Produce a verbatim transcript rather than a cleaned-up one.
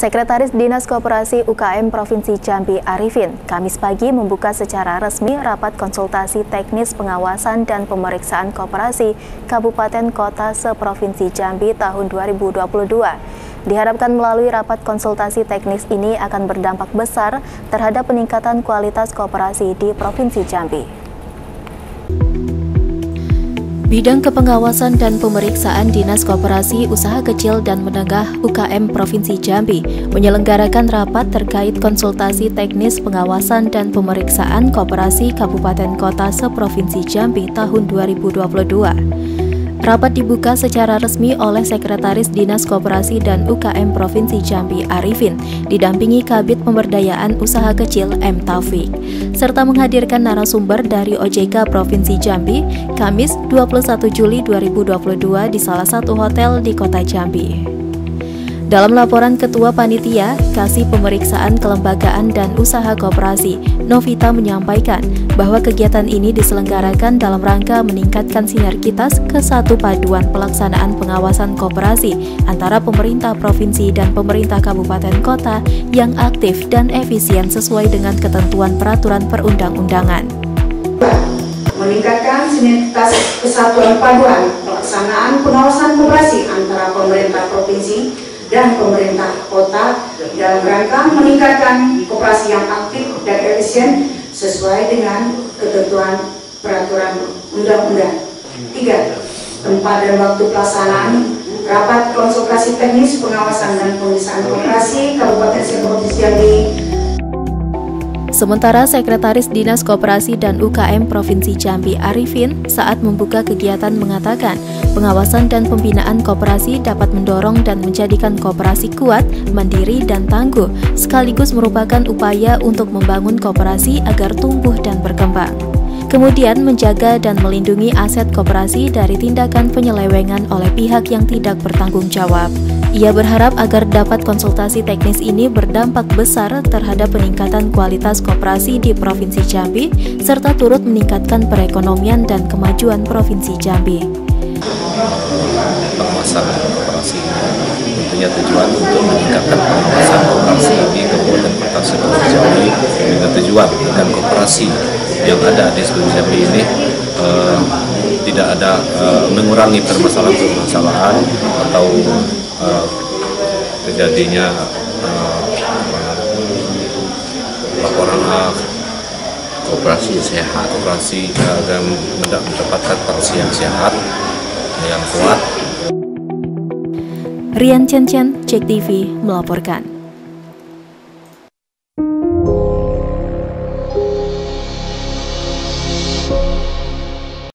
Sekretaris Dinas Koperasi U K M Provinsi Jambi Arifin, Kamis pagi membuka secara resmi rapat konsultasi teknis pengawasan dan pemeriksaan koperasi Kabupaten Kota se-Provinsi Jambi tahun dua ribu dua puluh dua. Diharapkan melalui rapat konsultasi teknis ini akan berdampak besar terhadap peningkatan kualitas koperasi di Provinsi Jambi. Bidang Kepengawasan dan Pemeriksaan Dinas Koperasi Usaha Kecil dan Menengah U K M Provinsi Jambi menyelenggarakan rapat terkait konsultasi teknis pengawasan dan pemeriksaan koperasi Kabupaten Kota se-Provinsi Jambi tahun dua ribu dua puluh dua. Rapat dibuka secara resmi oleh Sekretaris Dinas Koperasi dan U K M Provinsi Jambi Arifin, didampingi Kabid Pemberdayaan Usaha Kecil M. Taufik, serta menghadirkan narasumber dari O J K Provinsi Jambi, Kamis dua puluh satu Juli dua ribu dua puluh dua di salah satu hotel di Kota Jambi. Dalam laporan Ketua Panitia Kasih Pemeriksaan Kelembagaan dan Usaha Koperasi, Novita menyampaikan bahwa kegiatan ini diselenggarakan dalam rangka meningkatkan sinergitas kesatupaduan pelaksanaan pengawasan koperasi antara pemerintah provinsi dan pemerintah kabupaten kota yang aktif dan efisien sesuai dengan ketentuan peraturan perundang-undangan. Meningkatkan sinergitas kesatuan paduan pelaksanaan pengawasan koperasi antara pemerintah provinsi dan pemerintah kota dalam rangka meningkatkan koperasi yang aktif dan efisien sesuai dengan ketentuan peraturan undang-undang. Tiga, tempat dan waktu pelaksanaan rapat konsultasi teknis pengawasan dan pemeriksaan koperasi Kabupaten se-Provinsi Jambi. Sementara Sekretaris Dinas Koperasi dan U K M Provinsi Jambi Arifin saat membuka kegiatan mengatakan pengawasan dan pembinaan koperasi dapat mendorong dan menjadikan koperasi kuat, mandiri, dan tangguh, sekaligus merupakan upaya untuk membangun koperasi agar tumbuh dan berkembang. Kemudian menjaga dan melindungi aset koperasi dari tindakan penyelewengan oleh pihak yang tidak bertanggung jawab. Ia berharap agar dapat konsultasi teknis ini berdampak besar terhadap peningkatan kualitas koperasi di Provinsi Jambi, serta turut meningkatkan perekonomian dan kemajuan Provinsi Jambi. Pengawasan koperasi tentunya tujuan untuk meningkatkan pengawasan koperasi di Kabupaten Kota se-Provinsi Jambi dengan tujuan dan koperasi yang ada di seluruh Jambi ini eh, tidak ada eh, mengurangi permasalahan-permasalahan atau Uh, terjadinya uh, laporan uh, koperasi sehat, koperasi agar uh, mendapatkan koperasi yang sehat, yang kuat. Rian Chen Chen, Jek T V melaporkan.